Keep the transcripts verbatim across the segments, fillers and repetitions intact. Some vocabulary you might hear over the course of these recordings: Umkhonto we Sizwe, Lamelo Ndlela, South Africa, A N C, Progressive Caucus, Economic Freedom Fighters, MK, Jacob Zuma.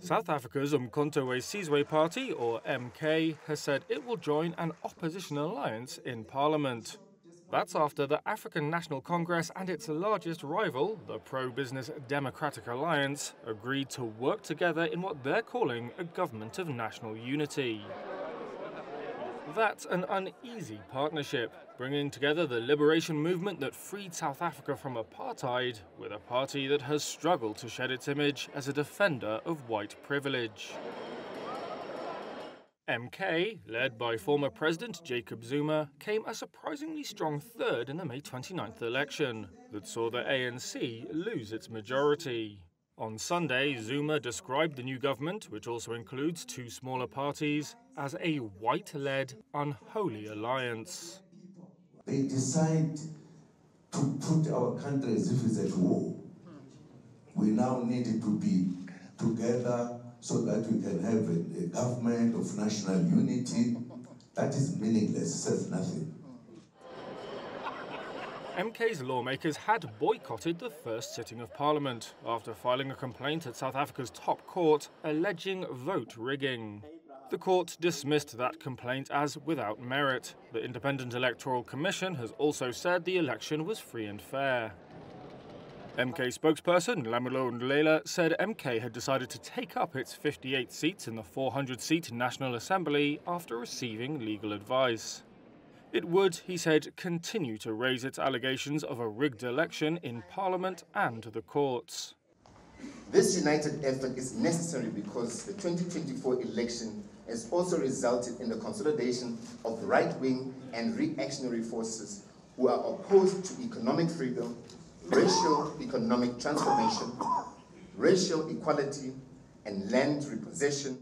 South Africa's Umkhonto we Sizwe party, or M K, has said it will join an opposition alliance in parliament. That's after the African National Congress and its largest rival, the pro-business Democratic Alliance, agreed to work together in what they're calling a government of national unity. That's an uneasy partnership, bringing together the liberation movement that freed South Africa from apartheid with a party that has struggled to shed its image as a defender of white privilege. M K, led by former President Jacob Zuma, came a surprisingly strong third in the May twenty-ninth election that saw the A N C lose its majority. On Sunday, Zuma described the new government, which also includes two smaller parties, as a white-led, unholy alliance. They decide to put our country as if it's at war. We now need to be together so that we can have a, a government of national unity. That is meaningless, says nothing. M K's lawmakers had boycotted the first sitting of Parliament after filing a complaint at South Africa's top court alleging vote rigging. The court dismissed that complaint as without merit. The Independent Electoral Commission has also said the election was free and fair. M K spokesperson Lamelo Ndlela said M K had decided to take up its fifty-eight seats in the four hundred seat National Assembly after receiving legal advice. It would, he said, continue to raise its allegations of a rigged election in Parliament and the courts. This united effort is necessary because the twenty twenty-four election has also resulted in the consolidation of right-wing and reactionary forces who are opposed to economic freedom, racial economic transformation, racial equality, and land repossession.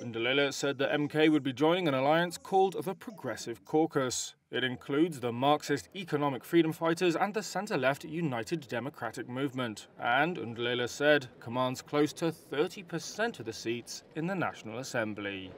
Ndlela said that M K would be joining an alliance called the Progressive Caucus. It includes the Marxist Economic Freedom Fighters and the centre-left United Democratic Movement, and, Ndlela said, commands close to thirty percent of the seats in the National Assembly.